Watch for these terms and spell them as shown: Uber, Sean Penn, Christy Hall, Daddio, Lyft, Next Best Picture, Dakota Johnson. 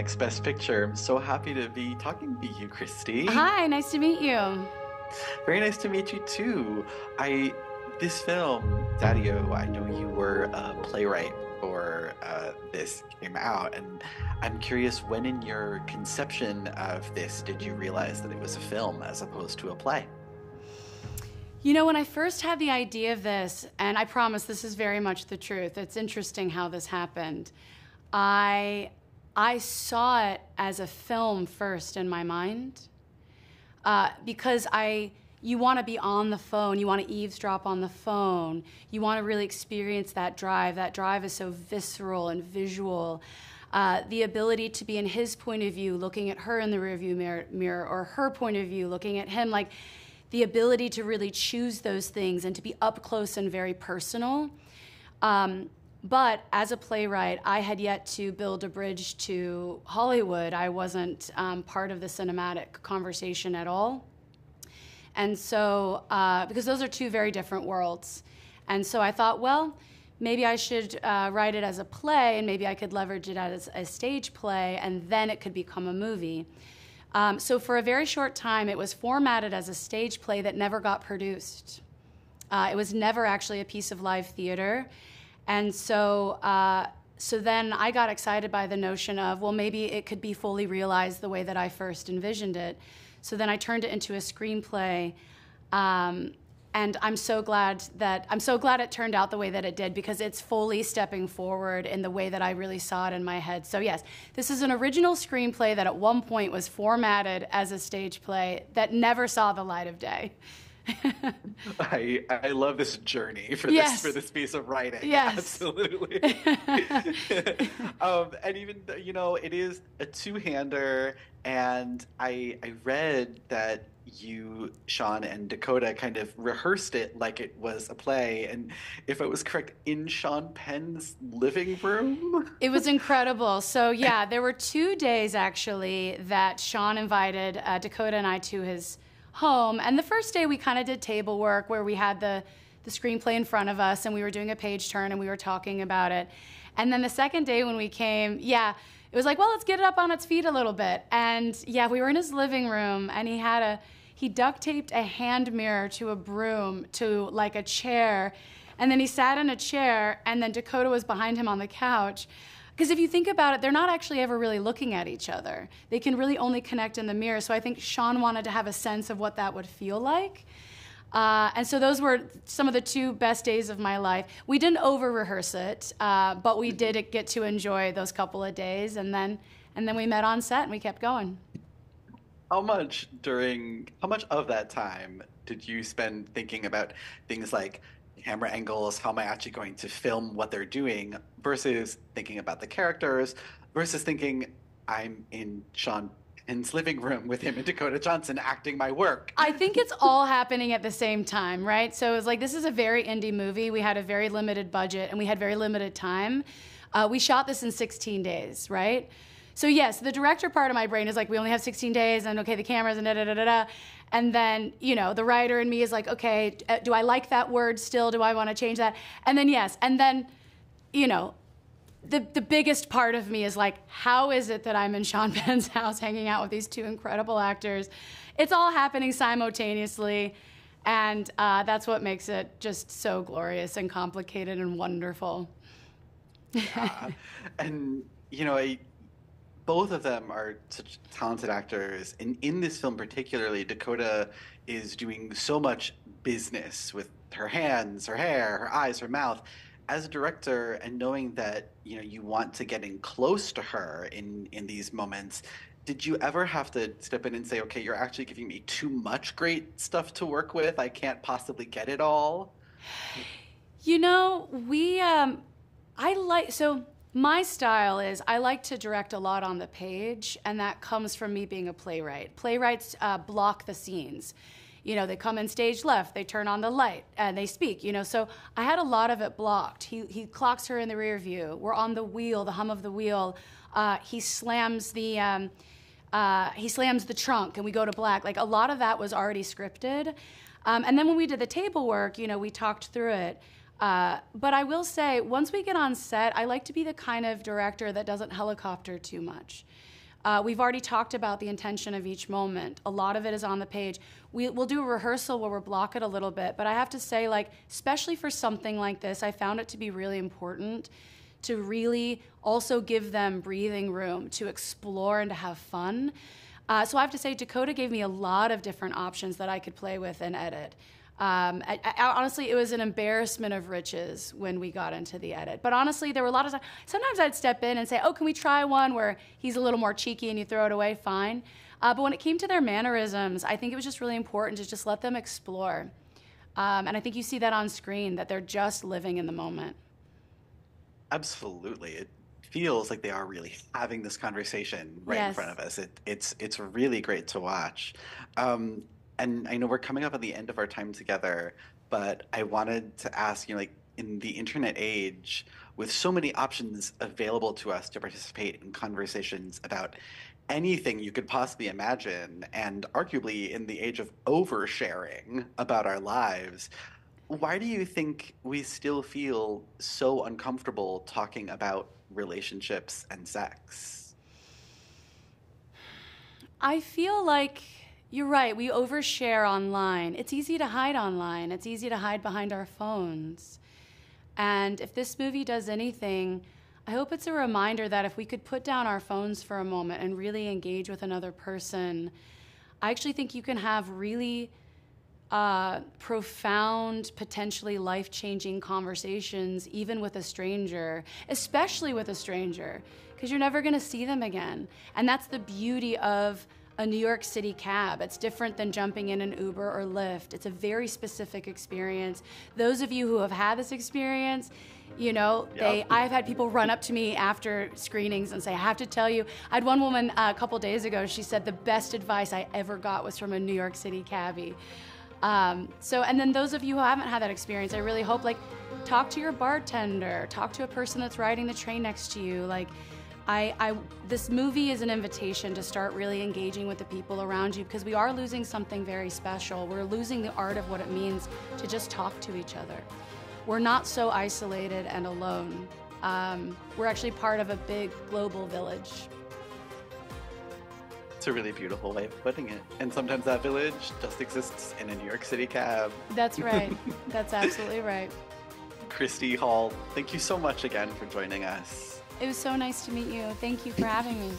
Next Best Picture. I'm so happy to be talking to you, Christy. Hi, nice to meet you. Very nice to meet you too. This film, Daddio, I know you were a playwright before this came out, and I'm curious, when in your conception of this did you realize that it was a film as opposed to a play? You know, when I first had the idea of this, and I promise this is very much the truth, it's interesting how this happened. I saw it as a film first in my mind, because you want to be on the phone, you want to eavesdrop on the phone, you want to really experience that drive. That drive is so visceral and visual. The ability to be in his point of view, looking at her in the rearview mirror, or her point of view, looking at him, like the ability to really choose those things and to be up close and very personal. But as a playwright, I had yet to build a bridge to Hollywood. I wasn't part of the cinematic conversation at all. And so, because those are two very different worlds. And so I thought, well, maybe I should write it as a play, and maybe I could leverage it as a stage play, and then it could become a movie. So for a very short time, it was formatted as a stage play that never got produced. It was never actually a piece of live theater. And so, then I got excited by the notion of, well, maybe it could be fully realized the way that I first envisioned it. So then I turned it into a screenplay, and I'm so glad it turned out the way that it did, because it's fully stepping forward in the way that I really saw it in my head. So yes, this is an original screenplay that at one point was formatted as a stage play that never saw the light of day. I love this journey for this piece of writing. Yes, absolutely. And even, you know, it is a two-hander, and I read that you, Sean, and Dakota kind of rehearsed it like it was a play, and if I was correct, in Sean Penn's living room? It was incredible. So yeah, there were 2 days actually that Sean invited Dakota and I to his home, and the first day we kind of did table work where we had the screenplay in front of us and we were doing a page turn and we were talking about it. And then the second day when we came, yeah, it was like, well, let's get it up on its feet a little bit. And yeah, we were in his living room, and he duct taped a hand mirror to a broom to like a chair, and then he sat in a chair, and then Dakota was behind him on the couch. Because if you think about it, they're not actually ever really looking at each other. They can really only connect in the mirror. So I think Sean wanted to have a sense of what that would feel like. And so those were some of the 2 best days of my life. We didn't over-rehearse it, but we did get to enjoy those couple of days. And then we met on set and we kept going. How much of that time did you spend thinking about things like camera angles, how am I actually going to film what they're doing, versus thinking about the characters, versus thinking I'm in Sean Penn's living room with him and Dakota Johnson acting my work? I think it's all happening at the same time, right? So it was like, this is a very indie movie. We had a very limited budget and we had very limited time. We shot this in 16 days, right? So yes, the director part of my brain is like, we only have 16 days, and okay, the cameras, and da-da-da-da-da. And then, you know, the writer and me is like, okay, do I like that word still? Do I want to change that? And then, yes. And then, you know, the biggest part of me is like, how is it that I'm in Sean Penn's house hanging out with these 2 incredible actors? It's all happening simultaneously. And that's what makes it just so glorious and complicated and wonderful. Yeah. And, you know, both of them are such talented actors, and in this film particularly, Dakota is doing so much business with her hands, her hair, her eyes, her mouth. As a director, and knowing that, you know, you want to get in close to her in these moments, did you ever have to step in and say, okay, you're actually giving me too much great stuff to work with, I can't possibly get it all? You know, my style is I like to direct a lot on the page, and that comes from me being a playwright. Playwrights block the scenes. You know, they come in stage left, they turn on the light, and they speak, you know. So I had a lot of it blocked. He clocks her in the rear view. We're on the wheel, the hum of the wheel. He slams the trunk, and we go to black. Like, a lot of that was already scripted. And then when we did the table work, you know, we talked through it. But I will say, once we get on set, I like to be the kind of director that doesn't helicopter too much. We've already talked about the intention of each moment. A lot of it is on the page. We'll do a rehearsal where we'll block it a little bit, but I have to say, like, especially for something like this, I found it to be really important to really also give them breathing room to explore and to have fun. So I have to say, Dakota gave me a lot of different options that I could play with and edit. Honestly, it was an embarrassment of riches when we got into the edit. But honestly, there were a lot of times, sometimes I'd step in and say, oh, can we try one where he's a little more cheeky and you throw it away, fine. But when it came to their mannerisms, I think it was just really important to just let them explore. And I think you see that on screen, that they're just living in the moment. Absolutely. It feels like they are really having this conversation right in front of us. It's really great to watch. And I know we're coming up on the end of our time together, but I wanted to ask, you know, like, in the internet age, with so many options available to us to participate in conversations about anything you could possibly imagine, and arguably in the age of oversharing about our lives, why do you think we still feel so uncomfortable talking about relationships and sex? I feel like you're right, we overshare online. It's easy to hide online. It's easy to hide behind our phones. And if this movie does anything, I hope it's a reminder that if we could put down our phones for a moment and really engage with another person, I actually think you can have really profound, potentially life-changing conversations, even with a stranger, especially with a stranger, because you're never gonna see them again. And that's the beauty of a New York City cab. It's different than jumping in an Uber or Lyft. It's a very specific experience. Those of you who have had this experience, you know, I've had people run up to me after screenings and say, I have to tell you. I had one woman a couple days ago, she said the best advice I ever got was from a New York City cabbie. And then those of you who haven't had that experience, I really hope, like, talk to your bartender, talk to a person that's riding the train next to you. Like, this movie is an invitation to start really engaging with the people around you, because we are losing something very special. We're losing the art of what it means to just talk to each other. We're not so isolated and alone. We're actually part of a big global village. It's a really beautiful way of putting it. And sometimes that village just exists in a New York City cab. That's right. That's absolutely right. Christy Hall, thank you so much again for joining us. It was so nice to meet you. Thank you for having me.